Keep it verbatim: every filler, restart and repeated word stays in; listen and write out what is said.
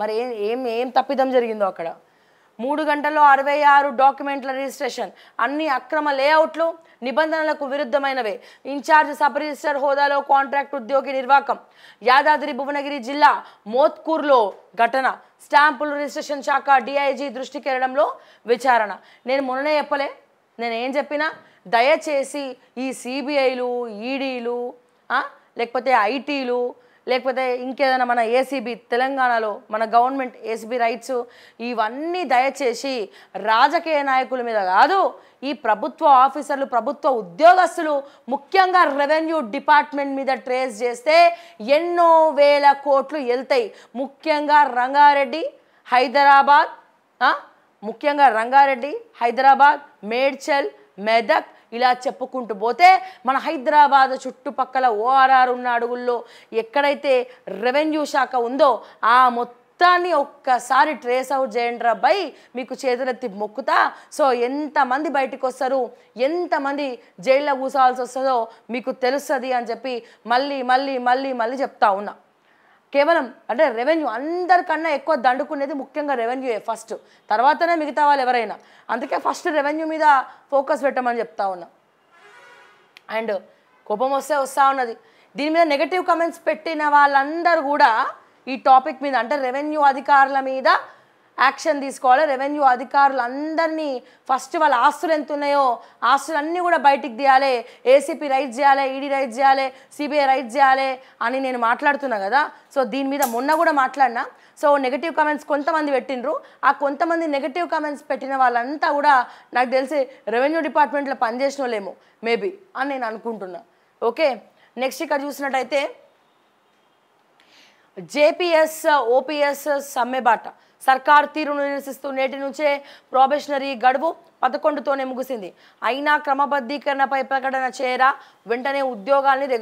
మరి ఏం ఏం తప్పిదం జరిగిందో అక్కడ మూడు గంటల్లో అరవై ఆరు డాక్యుమెంట్ల రిజిస్ట్రేషన్ అన్ని అక్రమ లేఅవుట్లు నిబంధనలకు విరుద్ధమైనవే ఇన్ఛార్జ్ సబ్ రిజిస్టర్ హోదాలో కాంట్రాక్ట్ ఉద్యోగి నిర్వాకం యాదాద్రి భువనగిరి జిల్లా మోత్కూర్లో ఘటన స్టాంపులు రిజిస్ట్రేషన్ శాఖ డిఐజీ దృష్టికి చేరడంలో విచారణ నేను మొన్ననే చెప్పలే నేను ఏం చెప్పినా దయచేసి ఈ సిబిఐలు ఈడీలు ఆ లేకపోతే ఐటీలు లేకపోతే ఇంకేదైనా మన ఏసీబీ తెలంగాణలో మన గవర్నమెంట్ ఏసీబీ రైట్స్ ఇవన్నీ దయచేసి రాజకీయ నాయకుల మీద కాదు ఈ ప్రభుత్వ ఆఫీసర్లు ప్రభుత్వ ఉద్యోగస్తులు ముఖ్యంగా రెవెన్యూ డిపార్ట్మెంట్ మీద ట్రేస్ చేస్తే ఎన్నో వేల కోట్లు వెళ్తాయి ముఖ్యంగా రంగారెడ్డి హైదరాబాద్ ముఖ్యంగా రంగారెడ్డి హైదరాబాద్ మేడ్చల్ మెదక్ ఇలా చెప్పుకుంటూ పోతే మన హైదరాబాద్ చుట్టుపక్కల ఓఆర్ఆర్ ఉన్న అడవుల్లో ఎక్కడైతే రెవెన్యూ శాఖ ఉందో ఆ మొత్తాన్ని ఒక్కసారి ట్రేస్ అవుట్ చేయండిరా బై మీకు చేతులెత్తి మొక్కుతా సో ఎంతమంది బయటకు వస్తారు ఎంతమంది జైల్లో కూసాల్సి వస్తుందో మీకు తెలుస్తుంది అని చెప్పి మళ్ళీ మళ్ళీ మళ్ళీ మళ్ళీ చెప్తా ఉన్నా కేవలం అంటే రెవెన్యూ అందరికన్నా ఎక్కువ దండుకునేది ముఖ్యంగా రెవెన్యూయే ఫస్ట్ తర్వాతనే మిగతా వాళ్ళు ఎవరైనా అందుకే ఫస్ట్ రెవెన్యూ మీద ఫోకస్ పెట్టమని చెప్తా ఉన్నా అండ్ కోపం వస్తే వస్తూ ఉన్నది దీని మీద నెగటివ్ కమెంట్స్ పెట్టిన వాళ్ళందరూ కూడా ఈ టాపిక్ మీద అంటే రెవెన్యూ అధికారుల మీద యాక్షన్ తీసుకోవాలి రెవెన్యూ అధికారులందరినీ ఫస్ట్ వాళ్ళ ఆస్తులు ఎంత ఉన్నాయో ఆస్తులన్నీ కూడా బయటికి తీయాలి ఏసీపీ రైట్ చేయాలి ఈడీ రైట్ చేయాలి సిబిఐ రైట్ చేయాలి అని నేను మాట్లాడుతున్నా కదా సో దీని మీద మొన్న కూడా మాట్లాడినా సో నెగిటివ్ కామెంట్స్ కొంతమంది పెట్టినరు ఆ కొంతమంది నెగిటివ్ కామెంట్స్ పెట్టిన వాళ్ళంతా కూడా నాకు తెలిసి రెవెన్యూ డిపార్ట్మెంట్లో పనిచేసినోళ్ళేమో మేబీ అని నేను అనుకుంటున్నా ఓకే నెక్స్ట్ ఇక్కడ చూసినట్టయితే జేపీఎస్ ఓపీఎస్ సమ్మెబాట సర్కార్ తీరును నిరసిస్తూ నేటి నుంచే ప్రొబేషనరీ గడువు పదకొండుతోనే ముగిసింది అయినా క్రమబద్ధీకరణపై ప్రకటన చేయరా వెంటనే ఉద్యోగాల్ని